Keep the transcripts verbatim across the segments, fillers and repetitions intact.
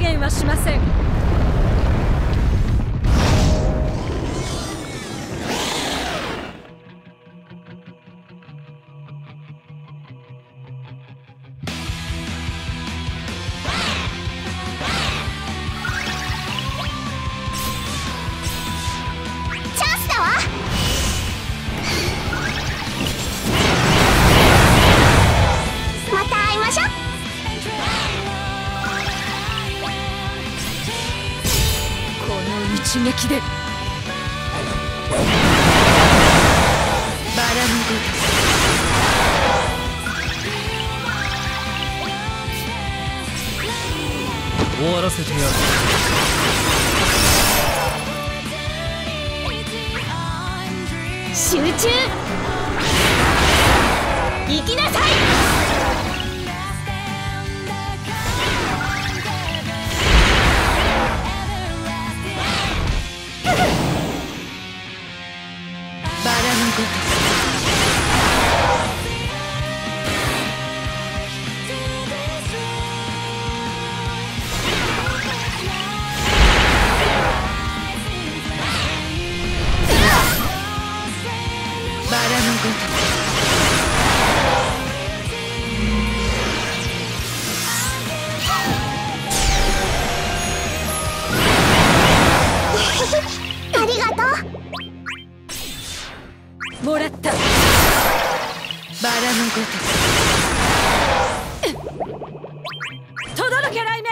減はしません。一撃でバラのごと終わらせてやる。集中行きなさい。もらったバラのごときとどろけ雷鳴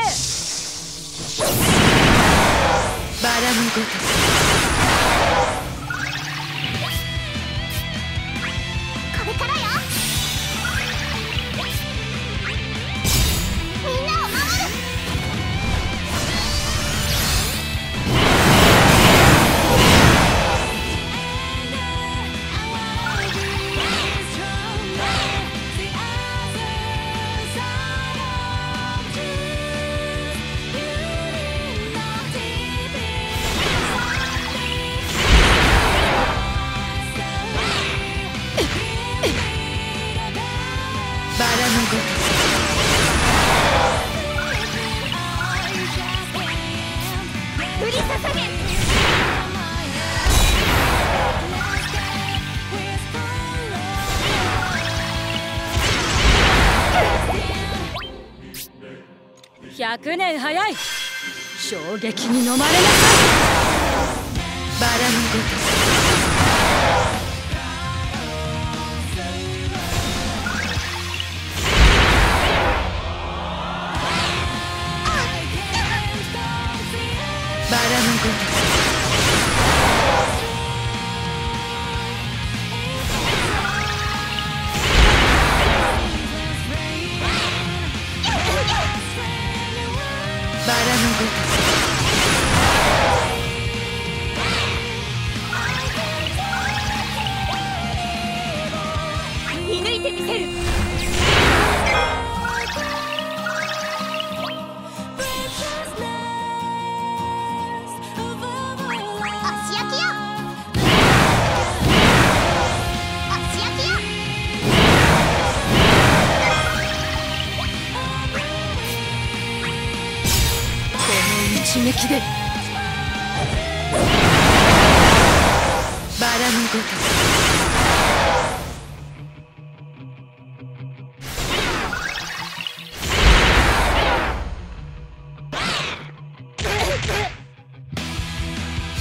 バラのごときこれからよ。みんなを守る。ひゃくねん早い。衝撃に飲まれなさい。バラのごときバラのごときバラのごとき。一撃でバラのごとき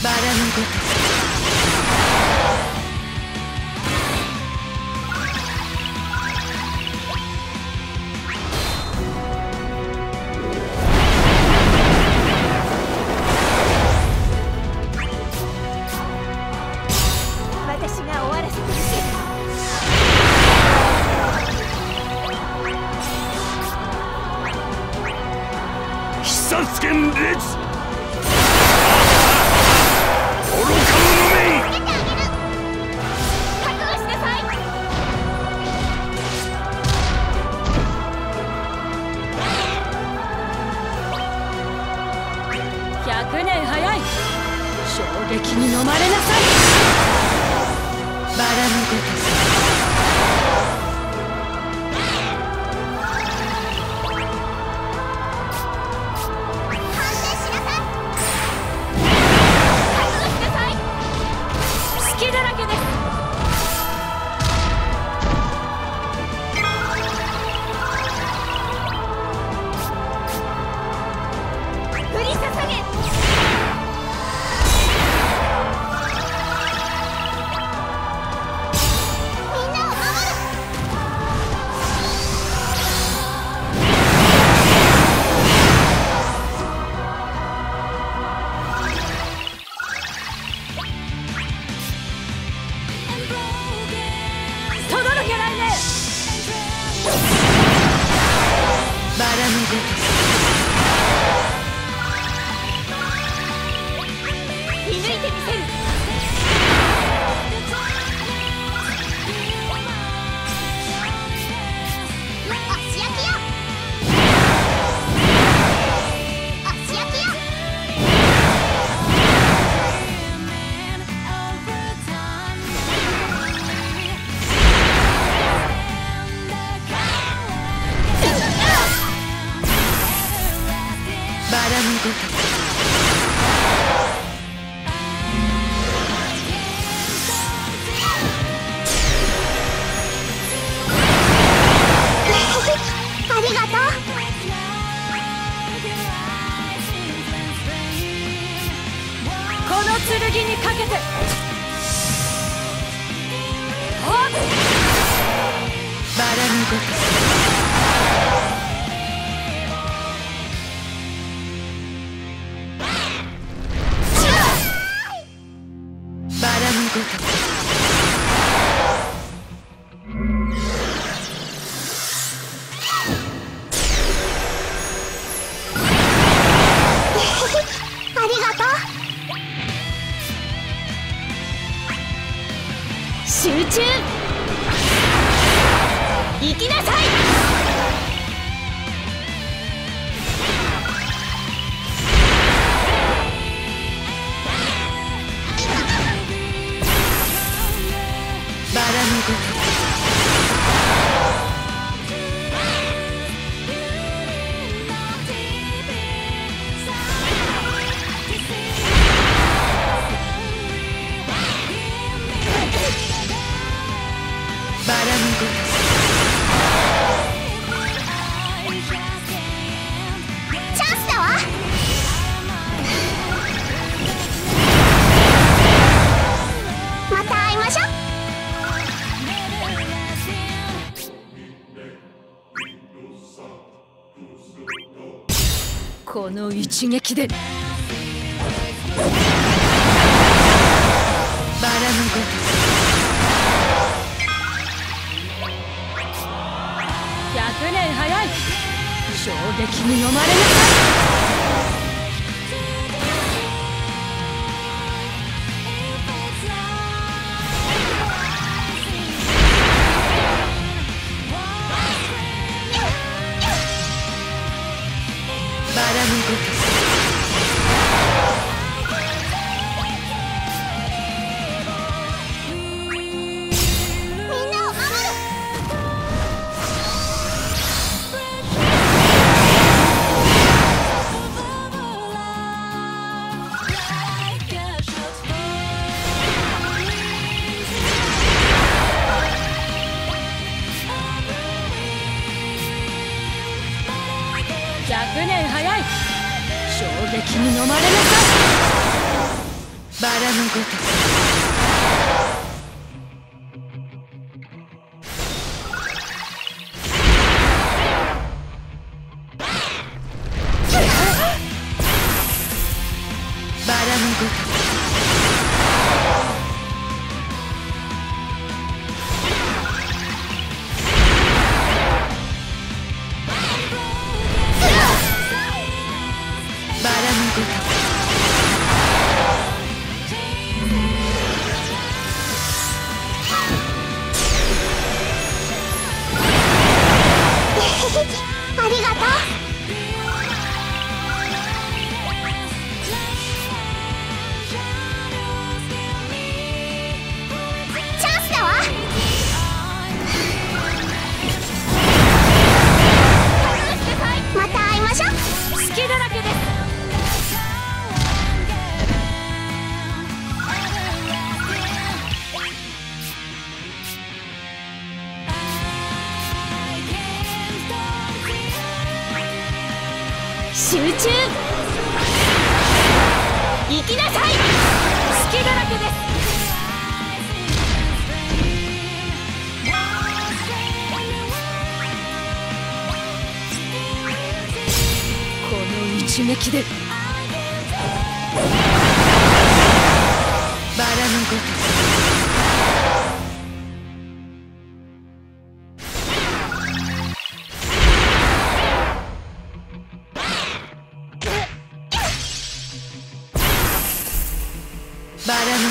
バラのごとき。ひゃくねん早い。衝撃に飲まれなさい。バラのごときこの一撃でバラのごとくひゃくねん早い衝撃に飲まれなさい。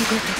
ごと